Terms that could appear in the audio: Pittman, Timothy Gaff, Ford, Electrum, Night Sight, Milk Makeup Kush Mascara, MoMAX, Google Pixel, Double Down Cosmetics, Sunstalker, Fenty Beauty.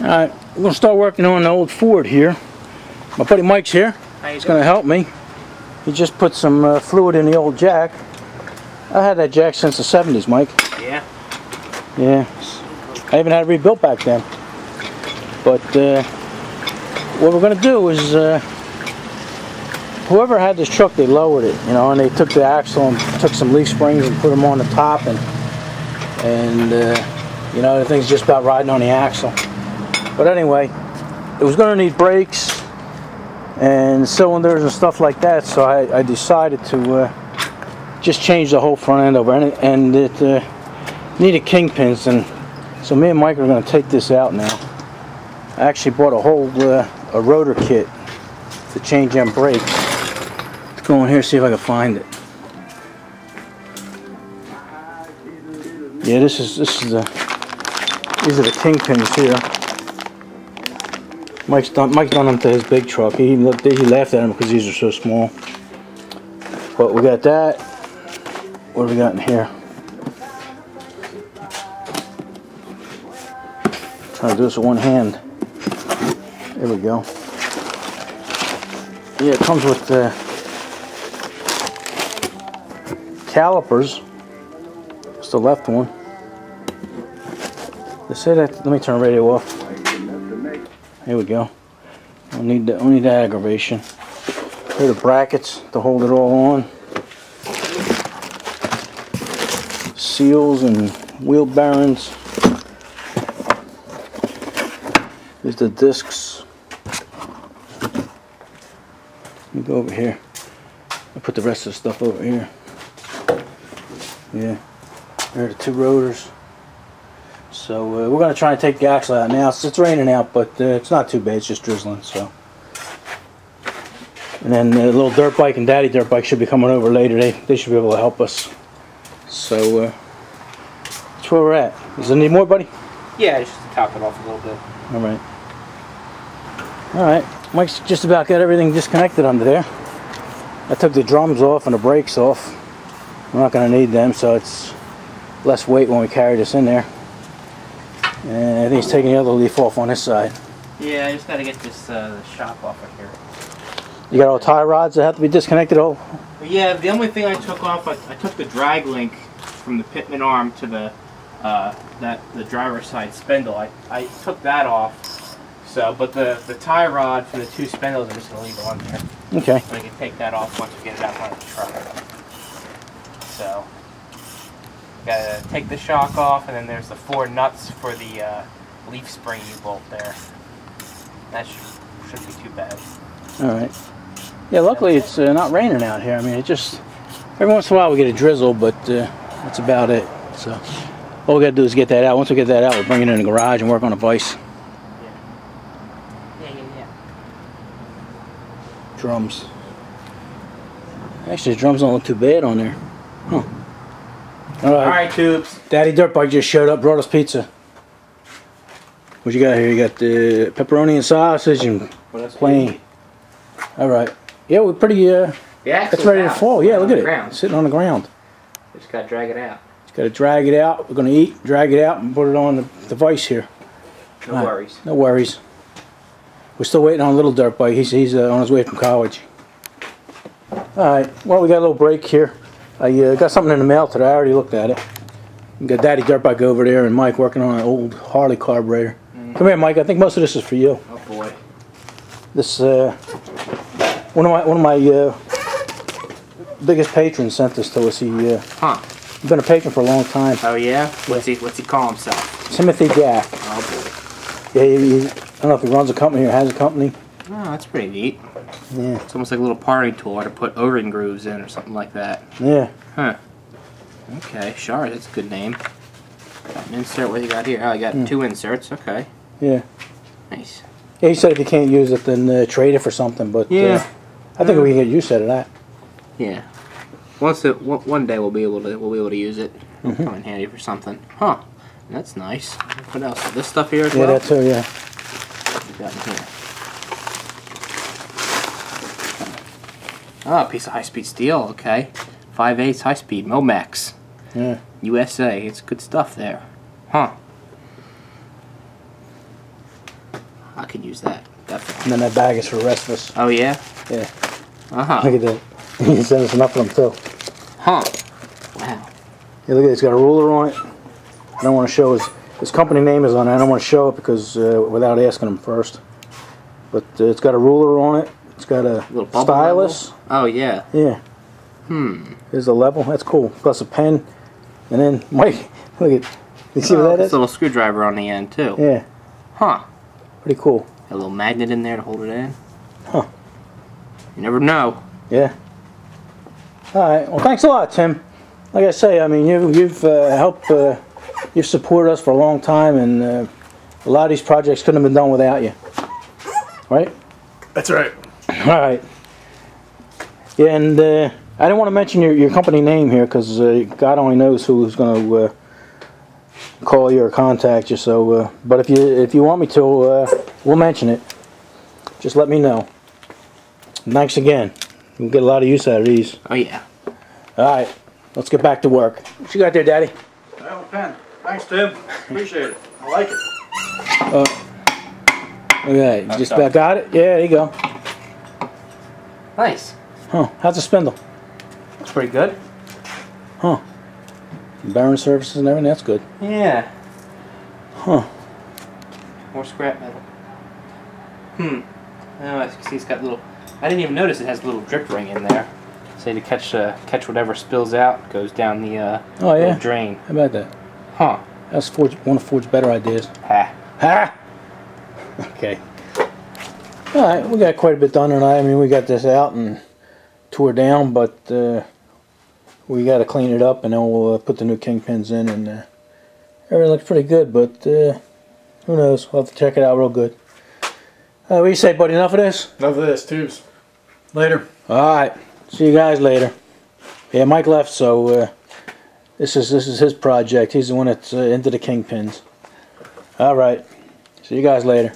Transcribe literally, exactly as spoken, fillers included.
Alright, we're going to start working on the old Ford here. My buddy Mike's here. He's going to help me. He just put some uh, fluid in the old jack. I had that jack since the seventies, Mike. Yeah. Yeah. I even had it rebuilt back then. But uh, what we're going to do is, uh, whoever had this truck, they lowered it, you know, and they took the axle and took some leaf springs and put them on the top, and and uh, you know, the thing's just about riding on the axle. But anyway, it was going to need brakes and cylinders and stuff like that, so I, I decided to uh, just change the whole front end over, and, and it uh, needed kingpins, and so me and Mike are going to take this out now. I actually bought a whole uh, a rotor kit to change them brakes. Go in here, see if I can find it. Yeah, this is this is the these are the kingpins here. Mike's done Mike's done them to his big truck. He looked he laughed at him because these are so small. But we got that. What do we got in here? I'm trying to do this with one hand. There we go. Yeah, it comes with the Uh, calipers. It's the left one. They say that. Let me turn the radio off. Here we go. We'll need the, we'll need the aggravation. Here are the brackets to hold it all on. Seals and wheel bearings. There's the discs. Let me go over here. I'll put the rest of the stuff over here. Yeah, there are the two rotors. So uh, we're going to try and take the axle out now. It's, it's raining out, but uh, it's not too bad. It's just drizzling. So, and then the little dirt bike and daddy dirt bike should be coming over later. They they should be able to help us. So uh, that's where we're at. Does it need more, buddy? Yeah, just to top it off a little bit. All right. All right. Mike's just about got everything disconnected under there. I took the drums off and the brakes off. We're not going to need them, so it's less weight when we carry this in there. And I think he's taking the other leaf off on this side. Yeah, I just got to get this uh, shop off of here. You got all tie rods that have to be disconnected? All? Yeah, the only thing I took off, I, I took the drag link from the Pittman arm to the uh, that the driver's side spindle. I, I took that off. So, but the, the tie rod for the two spindles, I'm just going to leave it on there. Okay. So I can take that off once we get it out on the truck. So, gotta take the shock off, and then there's the four nuts for the uh, leaf spring you bolt there. That should, shouldn't be too bad. Alright. Yeah, luckily it's uh, not raining out here. I mean, it just, every once in a while we get a drizzle, but uh, that's about it. So, all we gotta do is get that out. Once we get that out, we'll bring it in the garage and work on a vise. Yeah. Yeah, yeah, yeah. Drums. Actually, the drums don't look too bad on there. Huh. All right. All right, tubes. Daddy Dirtbike just showed up, brought us pizza. What you got here? You got the pepperoni and sausage and plain. All right. Yeah, we're pretty. Uh, yeah, it's ready out. to fall. Yeah, look at it. Ground. Sitting on the ground. Just gotta drag it out. Just gotta drag it out. We're gonna eat, drag it out, and put it on the device here. No right. worries. No worries. We're still waiting on Little Dirtbike. He's he's uh, on his way from college. All right. Well, we got a little break here. I uh, got something in the mail today. I already looked at it. We got Daddy Dirtbike over there and Mike working on an old Harley carburetor. Mm. Come here, Mike. I think most of this is for you. Oh boy. This uh, one of my one of my uh, biggest patrons sent this to us. He uh, huh? He's been a patron for a long time. Oh yeah. What's he What's he call himself? Timothy Gaff. Oh boy. Yeah. He, he, I don't know if he runs a company or has a company. Oh, that's pretty neat. Yeah. It's almost like a little party tool to put O-ring grooves in or something like that. Yeah. Huh. Okay, Shari, that's a good name. Got an insert, what do you got here? Oh, I got mm. two inserts, okay. Yeah. Nice. Yeah, he said if you can't use it, then uh, trade it for something, but yeah. uh, I think mm. we can get use out of that. Yeah. Once it, One day we'll be able to we'll be able to use it. It'll mm-hmm. come in handy for something. Huh. That's nice. What else? This stuff here as yeah, well? Yeah, that too, yeah. What we got in here? Oh, a piece of high-speed steel, okay. five eighths high-speed, MoMAX. Yeah. U S A, it's good stuff there. Huh. I could use that. Definitely. And then that bag is for the rest of us. Oh, yeah? Yeah. Uh-huh. Look at that. You can send us enough of them, too. Huh. Wow. Yeah, look at it. It's got a ruler on it. I don't want to show his, his company name is on it. I don't want to show it because uh, without asking him first. But uh, it's got a ruler on it. It's got a, a little stylus. Level. Oh, yeah. Yeah. Hmm. There's a level. That's cool. Plus a pen. And then, Mike, look at you see oh, what that is? A little screwdriver on the end, too. Yeah. Huh. Pretty cool. A little magnet in there to hold it in. Huh. You never know. Yeah. Alright. Well, thanks a lot, Tim. Like I say, I mean, you, you've uh, helped, uh, you've supported us for a long time, and uh, a lot of these projects couldn't have been done without you. Right? That's right. Alright. Yeah, and uh, I didn't want to mention your, your company name here, because uh, God only knows who's going to uh, call you or contact you. So, uh, but if you if you want me to, uh, we'll mention it. Just let me know. Thanks again. You'll get a lot of use out of these. Oh yeah. All right, let's get back to work. What you got there, Daddy? I have a pen. Thanks, Tim. Appreciate it. I like it. Uh, okay, you just about got it. Yeah, there you go. Nice. Huh? How's the spindle? Looks pretty good. Huh? Bearing surfaces and everything, that's good. Yeah. Huh. More scrap metal. Hmm. Now I see it's got little, I didn't even notice it has a little drip ring in there. So to catch uh, catch whatever spills out, goes down the uh, oh, yeah. drain. How about that? Huh. That's Ford's, one of Ford's better ideas. Ha. Ha! Okay. Alright, we got quite a bit done tonight. I mean, we got this out and tore down, but uh, we got to clean it up, and then we'll uh, put the new kingpins in, and uh, everything looks pretty good, but uh, who knows? We'll have to check it out real good. Uh, what do you say, buddy? Enough of this? Enough of this, Tubes. Later. Alright. See you guys later. Yeah, Mike left, so uh, this is this is his project. He's the one that's uh, into the kingpins. Alright. See you guys later.